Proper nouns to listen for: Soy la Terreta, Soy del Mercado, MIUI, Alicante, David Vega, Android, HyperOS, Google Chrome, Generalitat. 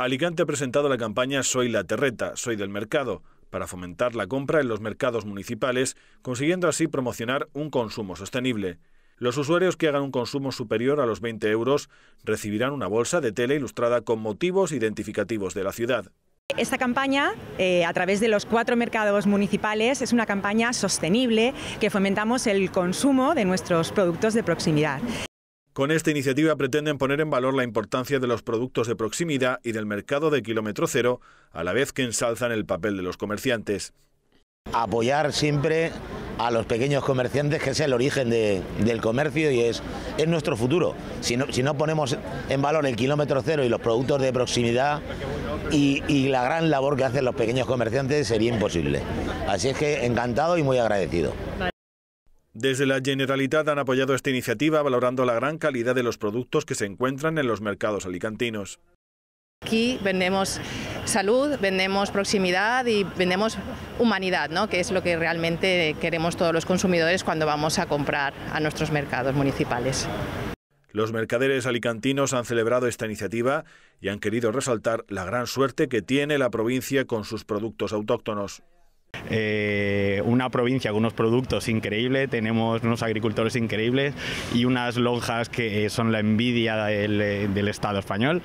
Alicante ha presentado la campaña Soy la Terreta, Soy del Mercado, para fomentar la compra en los mercados municipales, consiguiendo así promocionar un consumo sostenible. Los usuarios que hagan un consumo superior a los 20 euros recibirán una bolsa de tela ilustrada con motivos identificativos de la ciudad. Esta campaña, a través de los 4 mercados municipales, es una campaña sostenible que fomentamos el consumo de nuestros productos de proximidad. Con esta iniciativa pretenden poner en valor la importancia de los productos de proximidad y del mercado de kilómetro cero, a la vez que ensalzan el papel de los comerciantes. Apoyar siempre a los pequeños comerciantes, que es el origen del comercio y es nuestro futuro. Si no ponemos en valor el kilómetro cero y los productos de proximidad y la gran labor que hacen los pequeños comerciantes, sería imposible. Así es que encantado y muy agradecido. Desde la Generalitat han apoyado esta iniciativa valorando la gran calidad de los productos que se encuentran en los mercados alicantinos. Aquí vendemos salud, vendemos proximidad y vendemos humanidad, ¿no? Que es lo que realmente queremos todos los consumidores cuando vamos a comprar a nuestros mercados municipales. Los mercaderes alicantinos han celebrado esta iniciativa y han querido resaltar la gran suerte que tiene la provincia con sus productos autóctonos. Una provincia con unos productos increíbles, tenemos unos agricultores increíbles y unas lonjas que son la envidia del Estado español.